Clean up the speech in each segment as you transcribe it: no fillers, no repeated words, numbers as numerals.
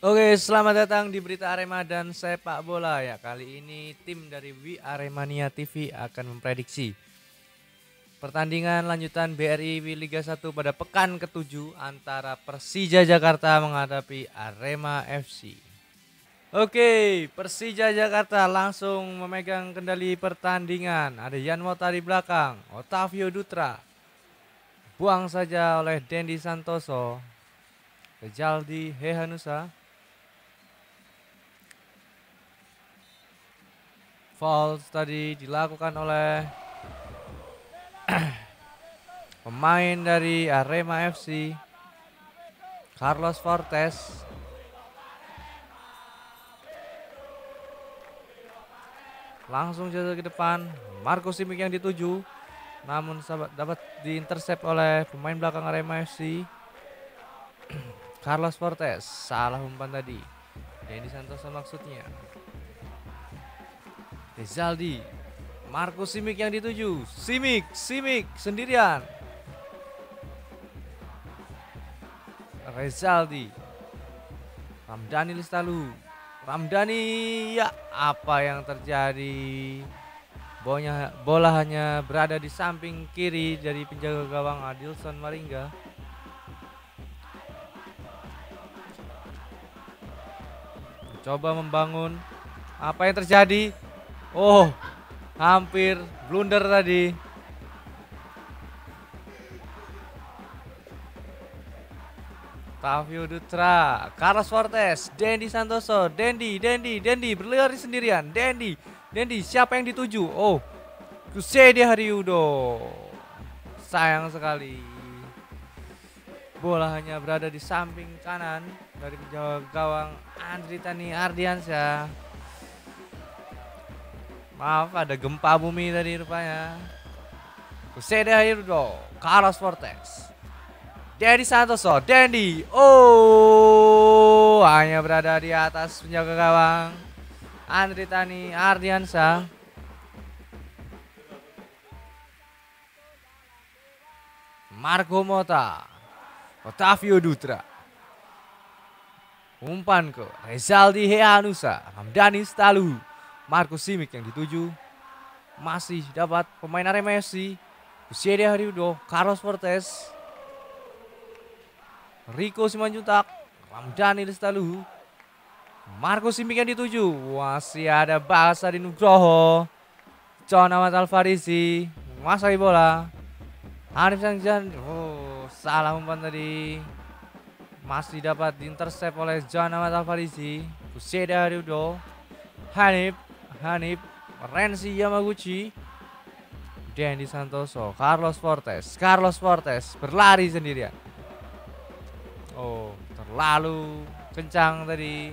Oke, selamat datang di Berita Arema dan Sepak Bola. Ya, kali ini tim dari We Aremania TV akan memprediksi pertandingan lanjutan BRI Liga 1 pada pekan ke-7 antara Persija Jakarta menghadapi Arema FC. Oke, Persija Jakarta langsung memegang kendali pertandingan. Ada Jan Mota di belakang, Otavio Dutra buang saja oleh Dendi Santoso, Rezaldi Hehanusa. Foul tadi dilakukan oleh pemain dari Arema FC, Carlos Fortes. Langsung jatuh ke depan, Marco Simic yang dituju, namun dapat diintersep oleh pemain belakang Arema FC, Carlos Fortes. Salah umpan tadi, Dendi Santoso maksudnya. Rezaldi, Marco Simic yang dituju, Simic sendirian. Rezaldi, Ramdani Lestaluhu, ya apa yang terjadi? Bola hanya berada di samping kiri dari penjaga gawang Adilson Maringa. Coba membangun, apa yang terjadi? Oh, hampir blunder tadi. Otavio Dutra, Carlos Fortes, Dendi Santoso, Dendi berlari sendirian, Dendi siapa yang dituju? Oh, Kusede Haryudo. Sayang sekali, bola hanya berada di samping kanan dari penjaga gawang Andritany Ardiansyah. Maaf, ada gempa bumi tadi rupanya. Kusede Hairdo, Carlos Fortes, Dendi Santoso, oh, hanya berada di atas penjaga gawang Andritany Ardiansyah. Marco Mota, Otavio Dutra, umpan ke Rezaldi Hehanusa, Ramdani Lestaluhu, Markus Simic yang dituju. Masih dapat pemain Arema FC, Kusede Haryudo, Carlos Fortes, Riko Simanjuntak, Ramdani Lestaluhu, Marco Simic yang dituju. Masih ada Bagas Adinugroho, Johan Alfarizi menguasai bola. Hanif Sjahbandi, oh, salah umpan tadi. Masih dapat diintersep oleh Johan Alfarizi, Kusede Haryudo, Hanif, Renshi Yamaguchi, Dendi Santoso, Carlos Fortes berlari sendirian. Oh, terlalu kencang tadi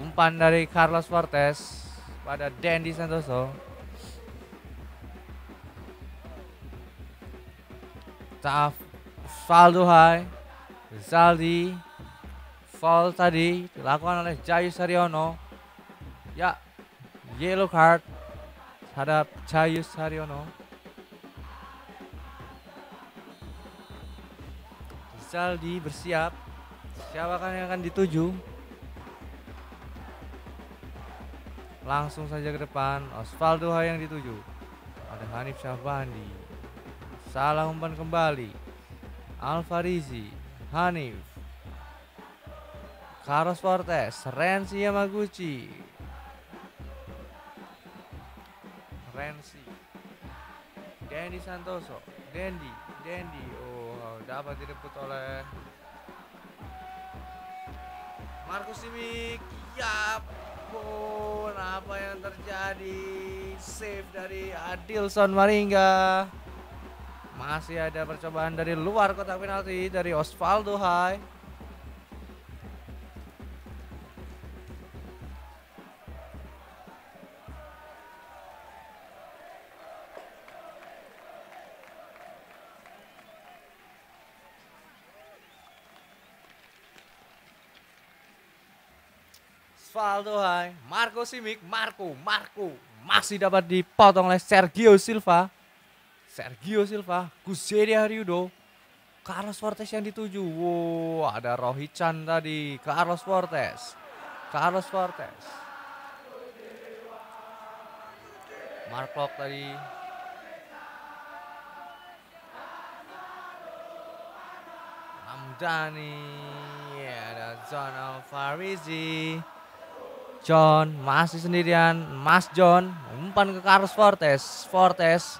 umpan dari Carlos Fortes pada Dendi Santoso. Osvaldo Haay, Rezaldi, foul tadi dilakukan oleh Jayus Aryono. Ya, yellow card terhadap Jayus Aryono. Rezaldi bersiap, siapakah yang akan dituju? Langsung saja ke depan, Osvaldo Haay yang dituju. Ada Hanif Sjahbandi, salah umpan kembali. Alfarizi, Hanif, Carlos Fortes, Renshi Yamaguchi. Dendi Santoso, Dendi, oh, dapat direbut oleh Markus Simic. Ya ampun, apa yang terjadi? Save dari Adilson Maringa. Masih ada percobaan dari luar kotak penalti dari Osvaldo Haay. Osvaldo Haay, Marco Simic, Marco masih dapat dipotong oleh Sergio Silva. Sergio Silva, Kuseri Haryudo, Carlos Fortes yang dituju. Wow, ada Rohichan tadi, Carlos Fortes. Mark Locke tadi. Ramdani, ada Johan Alfarizi. John masih sendirian, Mas John umpan ke Carlos Fortes. Fortes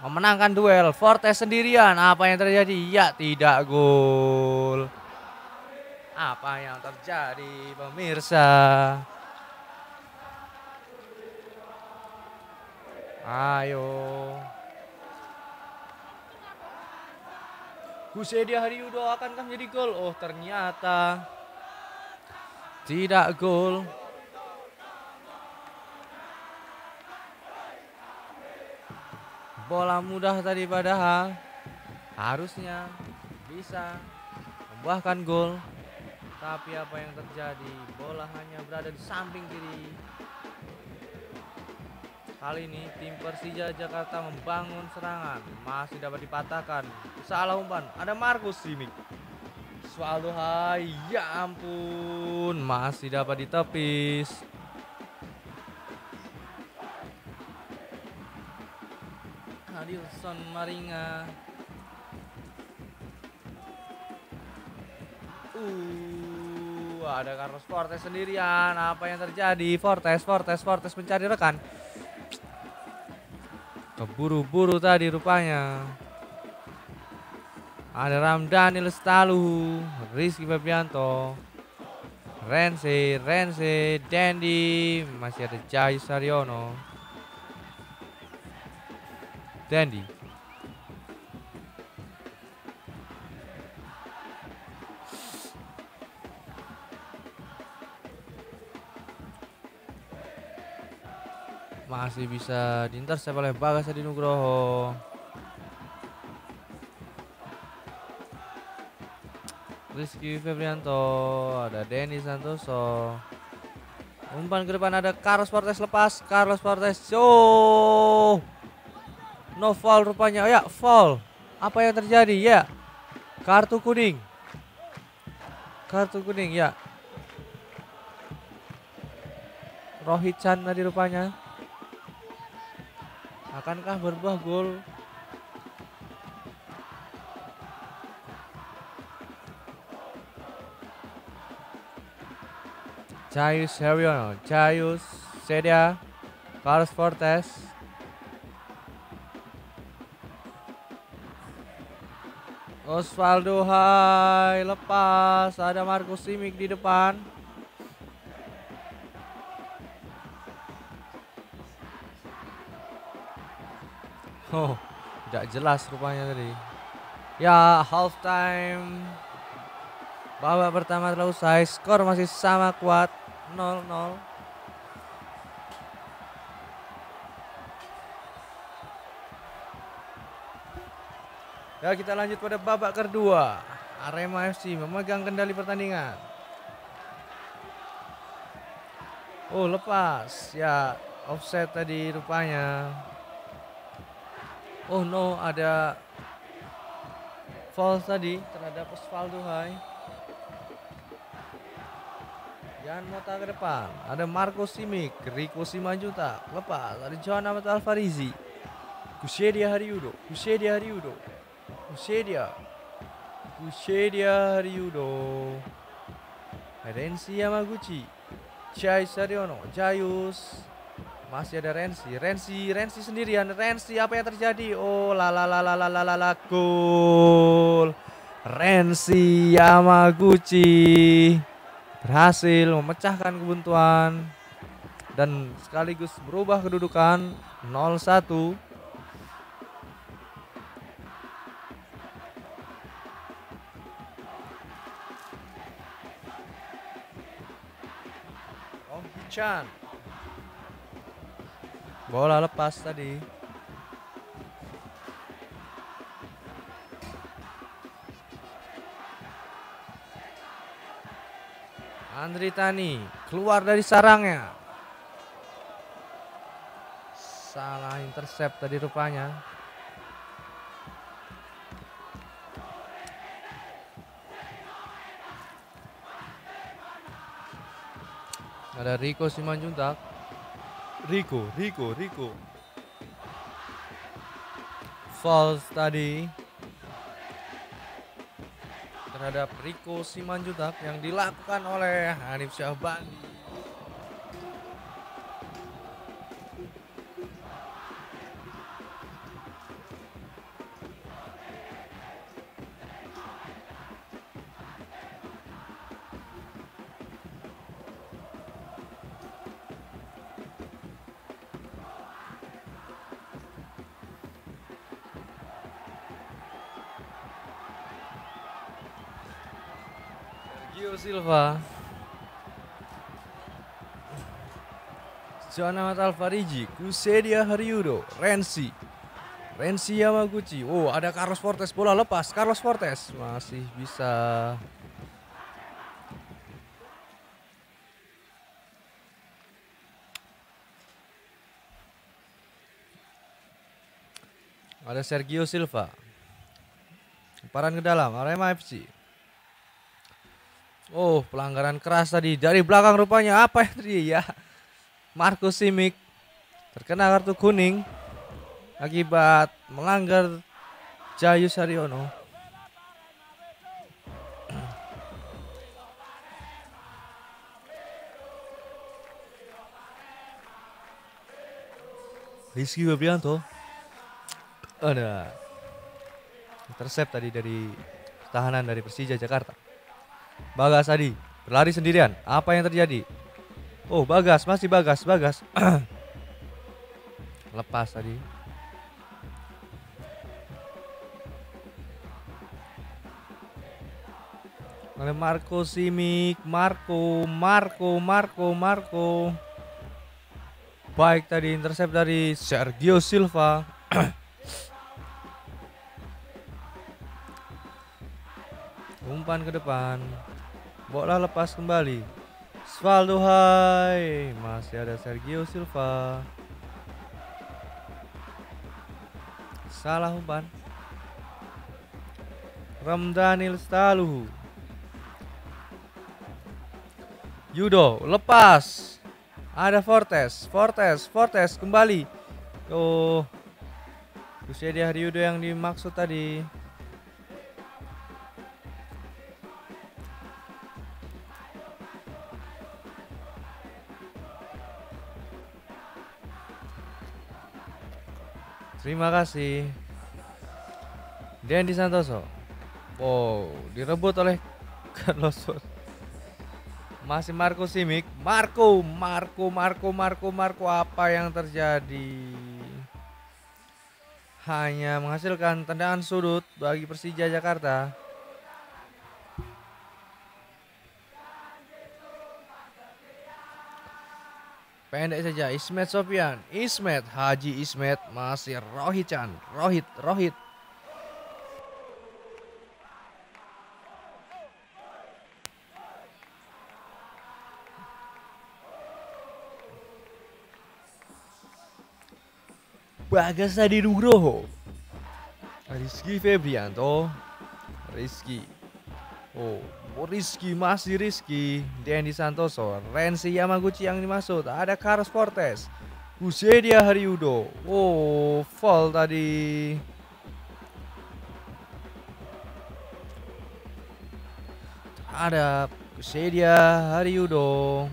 memenangkan duel, Fortes sendirian. Apa yang terjadi? Ya, tidak gol. Apa yang terjadi, pemirsa? Ayo. Kusedi Haryudo akankah menjadi gol? Oh, ternyata tidak gol. Bola mudah tadi padahal harusnya bisa membuahkan gol. Tapi apa yang terjadi? Bola hanya berada di samping kiri. Kali ini tim Persija Jakarta membangun serangan. Masih dapat dipatahkan. Salah umpan. Ada Markus Simic. Osvaldo Haay. Ya ampun. Masih dapat ditepis. Adilson Maringa. Ada Carlos Fortes sendirian. Apa yang terjadi? Fortes mencari rekan. Keburu-buru tadi rupanya. Ada Ramdani Lestaluhu, Rizky Febrianto, Renshi, Dendi, masih ada Jayus Aryono. Dendi. Masih bisa diintersep oleh Bagas Adinugroho. Rizky Febrianto, ada Dendi Santoso. Umpan ke depan ada Carlos Fortes lepas, oh, no foul rupanya. Oh ya, foul. Apa yang terjadi? Ya, kartu kuning. Kartu kuning ya. Rohichan tadi rupanya. Akankah berbuah gol? Jayus Aryono, Jayus Sedia, Carlos Fortes. Osvaldo Haay lepas, ada Markus Simic di depan. Oh, tidak jelas rupanya tadi. Ya, half time. Babak pertama telah usai. Skor masih sama kuat 0-0. Ya, kita lanjut pada babak kedua. Arema FC memegang kendali pertandingan. Oh, lepas. Ya, offside tadi rupanya. Oh no, ada foul tadi terhadap Osvaldo Haay. Jan Mota ke depan, ada Marco Simic, Riko Simanjuntak lepas, ada Johan Alfarizi, Kusedia Haryudo, Renshi Yamaguchi, Jayus Aryono, masih ada Renshi sendirian. Apa yang terjadi? Oh, gol. Renshi Yamaguchi berhasil memecahkan kebuntuan dan sekaligus berubah kedudukan 0-1. Rohichan. Bola lepas tadi. Andritany keluar dari sarangnya. Salah intercept tadi rupanya. Ada Riko Simanjuntak. Riko. False tadi terhadap Riko Simanjuntak yang dilakukan oleh Hanif Sjahbandi. Silva, Johan Alfarizi, Kusedia Haryudo, Renshi Yamaguchi. Oh, ada Carlos Fortes, bola lepas. Carlos Fortes masih bisa ada Sergio Silva, lemparan ke dalam Arema FC. Oh, pelanggaran keras tadi dari belakang rupanya. Apa tadi ya? Markus Simic terkena kartu kuning akibat melanggar Jayus Aryono. Rizky Febrianto, ada intercept tadi dari tahanan dari Persija Jakarta. Bagas tadi berlari sendirian. Apa yang terjadi? Oh, Bagas, masih Bagas. Lepas tadi. Oleh Marco Simic, Marco. Baik tadi intercept dari Sergio Silva. Umpan ke depan. Bola lepas kembali. Osvaldo Haay, masih ada Sergio Silva. Salah umpan. Ramdani Lestaluhu. Yudo lepas. Ada Fortes kembali. Oh, Kusedia Haryudo yang dimaksud tadi. Terima kasih. Dendi Santoso. Wow, direbut oleh Carlos Fortes. Masih Marco Simic. Marco. Apa yang terjadi? Hanya menghasilkan tendangan sudut bagi Persija Jakarta. Pendek saja. Ismet Sofian, Ismet masih Rohit. Bagas Adinugroho, Rizky Febrianto, Rizky, Dendi Santoso, Renshi Yamaguchi yang dimaksud, ada Carlos Fortes, Kusedia Haryudo. Oh, foul tadi. Ada Kusedia Haryudo.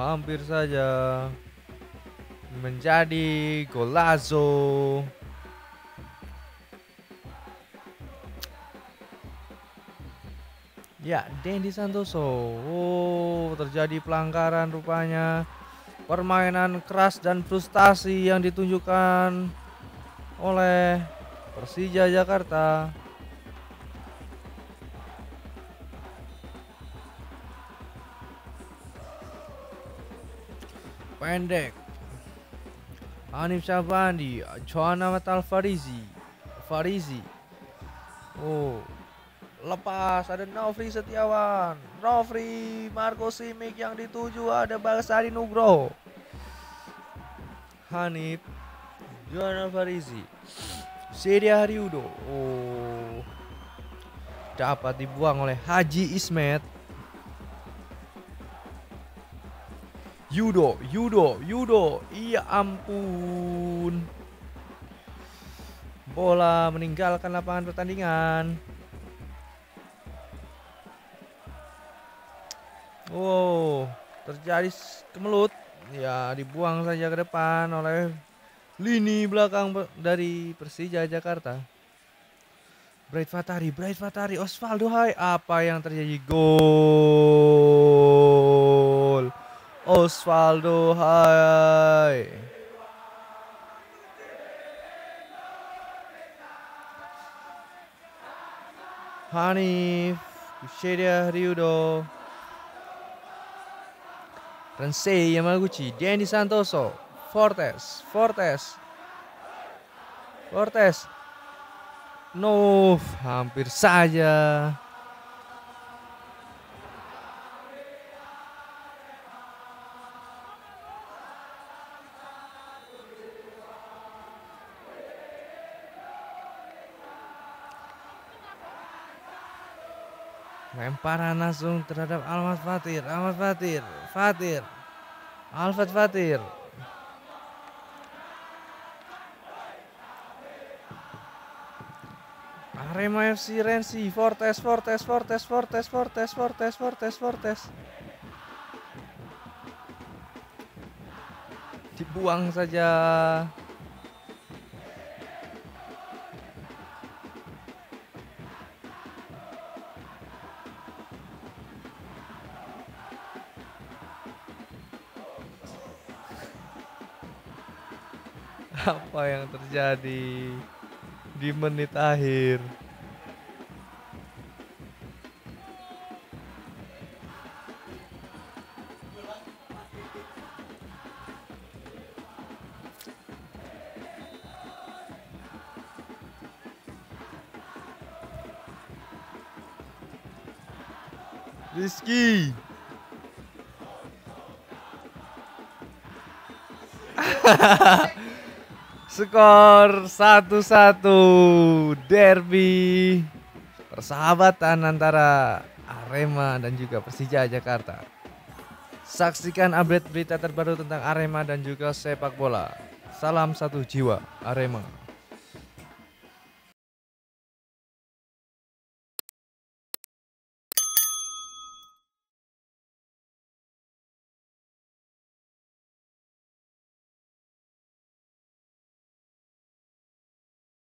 Hampir saja menjadi golazo. Ya, Dendi Santoso. Oh, terjadi pelanggaran rupanya. Permainan keras dan frustasi yang ditunjukkan oleh Persija Jakarta. Pendek. Hanif Sjahbandi, Johan Alfarizi. Oh, lepas, ada Nofri Setiawan. Marco Simic yang dituju, ada Bagas Adinugroho. Hanif, Johan Alfarizi, Sedia Haryudo. Oh, dapat dibuang oleh Haji Ismet. Yudo. Iya ampun. Bola meninggalkan lapangan pertandingan. Wow, terjadi kemelut. Ya, dibuang saja ke depan oleh lini belakang dari Persija Jakarta. Bright Fatari, Osvaldo Haay. Apa yang terjadi? Gol Osvaldo Haay. Hanif Sjahbandi, Renshi Yamaguchi, Dendi Santoso, Fortes. No, hampir saja. Lemparan langsung terhadap Alfat Fatir. Arema FC, Renshi, Fortes. Dibuang saja. Apa yang terjadi di menit akhir? Rizky. Skor 1-1, derby persahabatan antara Arema dan juga Persija Jakarta. Saksikan update berita terbaru tentang Arema dan juga sepak bola. Salam satu jiwa Arema.